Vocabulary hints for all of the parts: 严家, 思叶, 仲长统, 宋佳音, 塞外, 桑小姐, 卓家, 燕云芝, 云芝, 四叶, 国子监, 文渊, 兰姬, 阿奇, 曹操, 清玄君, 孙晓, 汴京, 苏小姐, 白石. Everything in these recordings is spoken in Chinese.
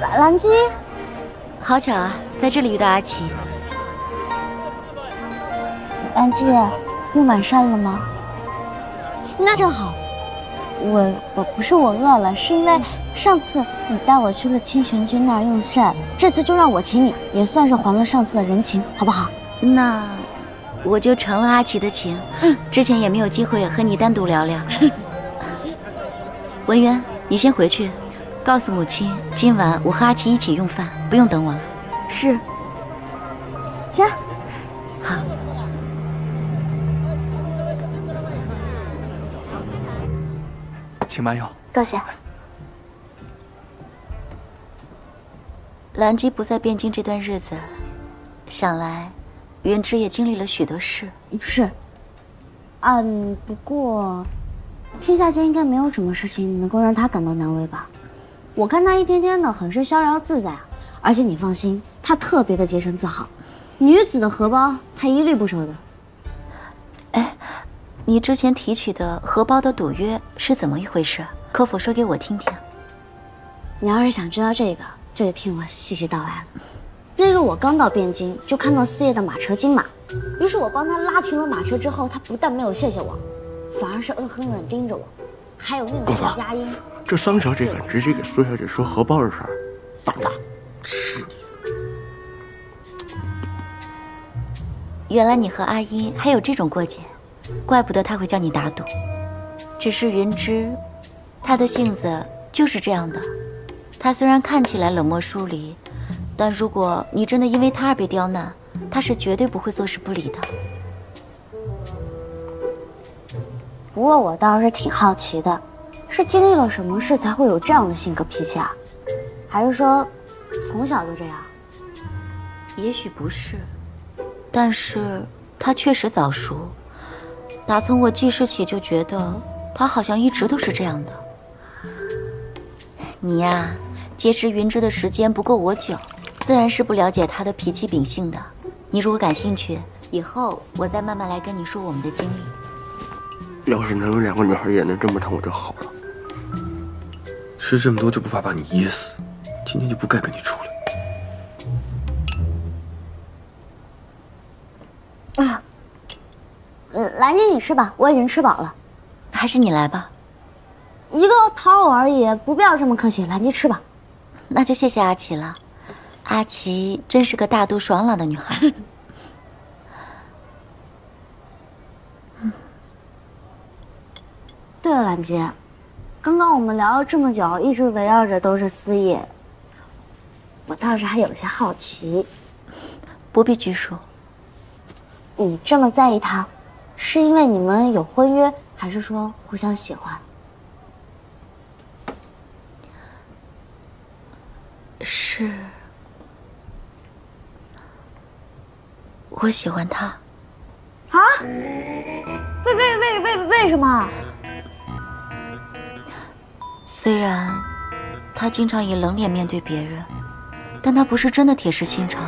兰姬，好巧啊，在这里遇到阿奇。兰姬，用晚膳了吗？那正好，我不是我饿了，是因为上次你带我去了清玄君那儿用膳，这次就让我请你，也算是还了上次的人情，好不好？那我就成了阿奇的情。嗯，之前也没有机会和你单独聊聊。文渊，你先回去。 告诉母亲，今晚我和阿奇一起用饭，不用等我了。是。行，好。请慢用。多谢。兰姬不在汴京这段日子，想来，云芝也经历了许多事。是。不过，天下间应该没有什么事情能够让她感到难为吧。 我看她一天天的很是逍遥自在啊，而且你放心，她特别的洁身自好，女子的荷包她一律不收的。哎，你之前提起的荷包的赌约是怎么一回事？可否说给我听听？你要是想知道这个，就得听我细细道来了。那日我刚到汴京，就看到四叶的马车金马，于是我帮他拉停了马车之后，他不但没有谢谢我，反而是恶狠狠盯着我，还有那个宋佳音。 这桑小姐敢直接给苏小姐说荷包的事儿，胆大，是你。原来你和阿一还有这种过节，怪不得她会叫你打赌。只是云芝，她的性子就是这样的。她虽然看起来冷漠疏离，但如果你真的因为她而被刁难，她是绝对不会坐视不理的。不过我倒是挺好奇的。 是经历了什么事才会有这样的性格脾气啊？还是说，从小就这样？也许不是，但是他确实早熟。打从我记事起就觉得他好像一直都是这样的。你呀，结识云芝的时间不够我久，自然是不了解他的脾气秉性的。你如果感兴趣，以后我再慢慢来跟你说我们的经历。要是能有两个女孩也能这么疼我就好了。 吃这么多就不怕把你噎死？今天就不该跟你出来。啊，兰姐你吃吧，我已经吃饱了。还是你来吧，一个讨偶而已，不必要这么客气。兰姐吃吧，那就谢谢阿奇了。阿奇真是个大度爽朗的女孩。对了，兰姐。 刚刚我们聊了这么久，一直围绕着都是思叶，我倒是还有些好奇。不必拘束。你这么在意他，是因为你们有婚约，还是说互相喜欢？是，我喜欢他。啊？为什么？ 虽然他经常以冷脸面对别人，但他不是真的铁石心肠，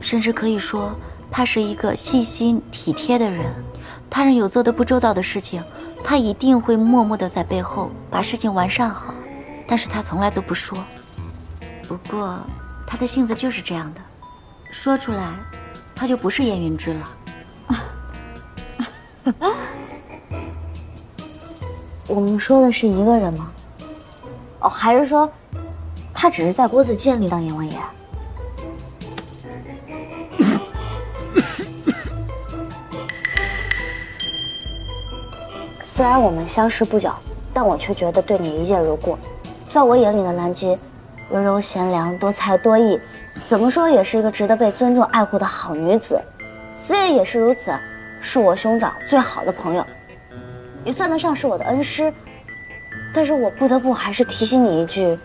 甚至可以说他是一个细心体贴的人。他人有做的不周到的事情，他一定会默默的在背后把事情完善好，但是他从来都不说。不过他的性子就是这样的，说出来他就不是燕云芝了。我们说的是一个人吗？ 哦，还是说，他只是在郭子健里当阎王爷？虽然我们相识不久，但我却觉得对你一见如故。在我眼里的兰姬，温柔贤良、多才多艺，怎么说也是一个值得被尊重爱护的好女子。思叶也是如此，是我兄长最好的朋友，也算得上是我的恩师。 但是我不得不还是提醒你一句，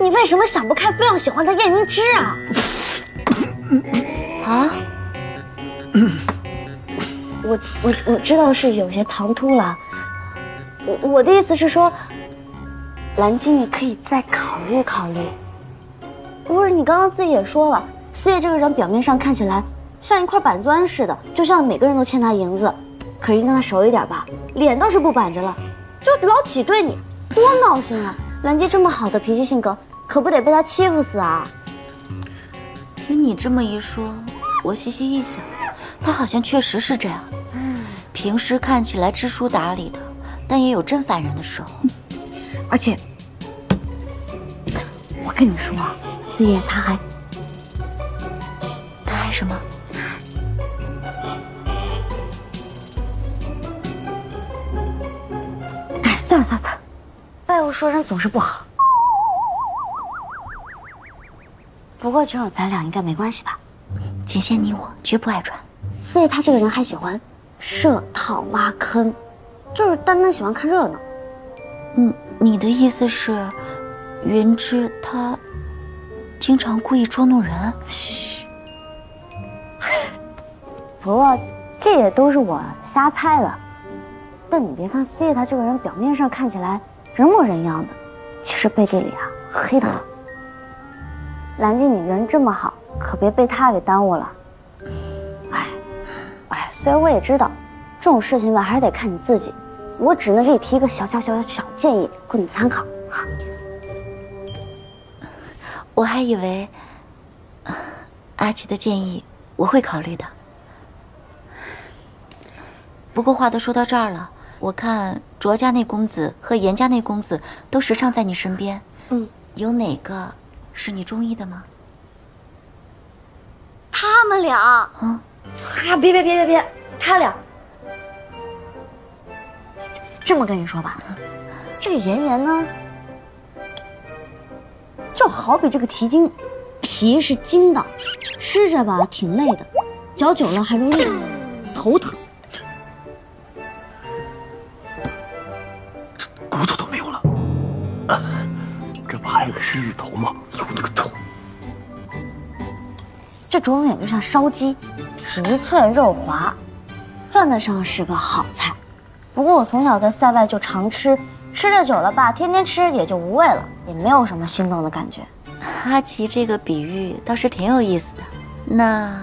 你为什么想不开，非要喜欢他燕云芝啊？啊！我知道是有些唐突了，我的意思是说，兰姬，你可以再考虑考虑。不是你刚刚自己也说了，思叶这个人表面上看起来像一块板砖似的，就像每个人都欠他银子。可是让他熟一点吧，脸倒是不板着了，就老挤兑你，多闹心啊！兰姐这么好的脾气性格，可不得被他欺负死啊！听你这么一说，我细细一想，他好像确实是这样。嗯，平时看起来知书达理的，但也有真烦人的时候。而且，我跟你说啊，子夜他还什么？ 算了算了，外物说人总是不好。不过只有咱俩应该没关系吧？仅限你我，绝不爱传。所以他这个人还喜欢设套挖坑，就是单单喜欢看热闹。嗯，你的意思是，云芝他经常故意捉弄人？嘘。不过这也都是我瞎猜的。 但你别看思夜他这个人表面上看起来人模人样的，其实背地里啊黑得很。兰姐，你人这么好，可别被他给耽误了。哎，虽然我也知道这种事情吧，还是得看你自己。我只能给你提一个小建议，供你参考。我还以为阿奇的建议我会考虑的。不过话都说到这儿了。 我看卓家那公子和严家那公子都时常在你身边，嗯，有哪个是你中意的吗？他们俩啊，嗯、啊，别，他俩。这么跟你说吧，这个妍呢，就好比这个蹄筋，皮是筋的，吃着吧挺累的，嚼久了还容易头疼。 骨头都没有了，啊、这不还有个狮子头吗？有那个头！这种眼就像烧鸡，皮脆肉滑，算得上是个好菜。不过我从小在塞外就常吃，吃着久了吧，天天吃也就无味了，也没有什么心动的感觉。阿奇这个比喻倒是挺有意思的。那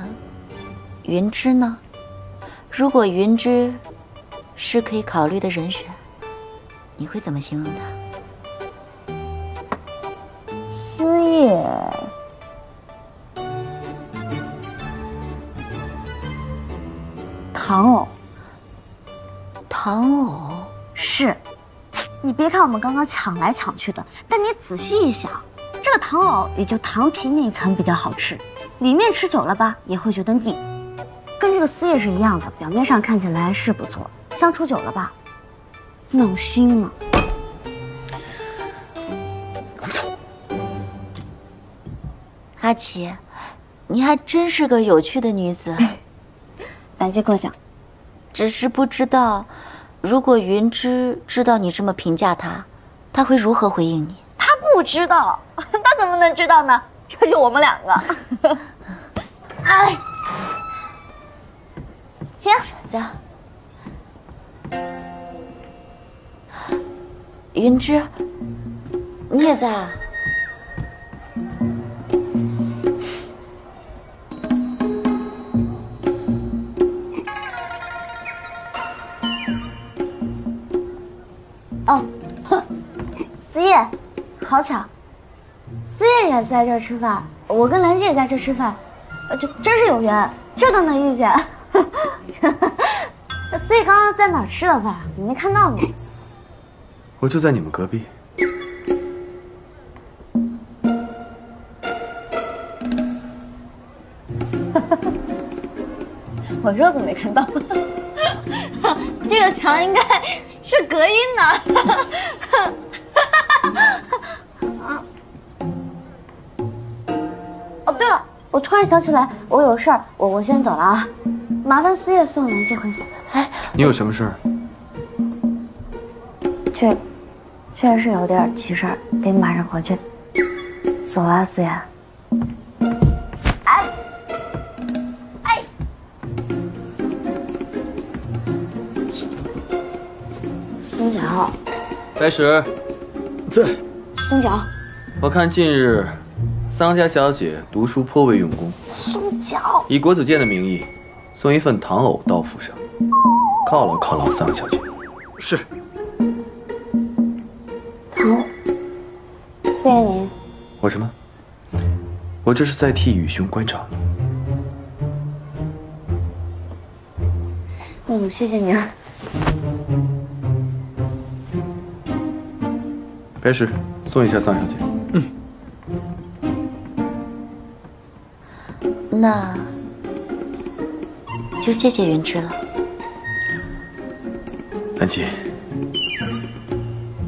云芝呢？如果云芝是可以考虑的人选。 你会怎么形容他？思夜，唐偶，唐偶是。你别看我们刚刚抢来抢去的，但你仔细一想，这个唐偶也就糖皮那一层比较好吃，里面吃久了吧也会觉得腻。跟这个思夜是一样的，表面上看起来是不错，相处久了吧。 闹心了，我们走。阿奇，你还真是个有趣的女子。感谢过奖，只是不知道，如果云芝知道你这么评价她，她会如何回应你？她不知道，她怎么能知道呢？这就我们两个。哎，行，走。 云芝，你也在啊？哦，哼，思夜，好巧，思夜也在这吃饭，我跟兰姐也在这吃饭，这真是有缘，这都能遇见。思夜刚刚在哪吃的饭？怎么没看到你？ 我就在你们隔壁。我说怎么没看到？这个墙应该是隔音的。哦，对了，我突然想起来，我有事儿，我先走了啊，麻烦思夜送兰姐回去。哎，你有什么事儿？ 确实是有点急事儿，得马上回去。走啦，思夜。哎，孙晓，白石，在。孙晓，我看近日桑家小姐读书颇为用功。孙晓，以国子监的名义送一份糖藕到府上。犒劳犒劳桑小姐。是。好，谢谢您。我什么？我这是在替雨兄观察。嗯，谢谢您。白石，送一下桑小姐。嗯。那就谢谢云芝了。 南极，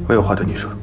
我有话对你说。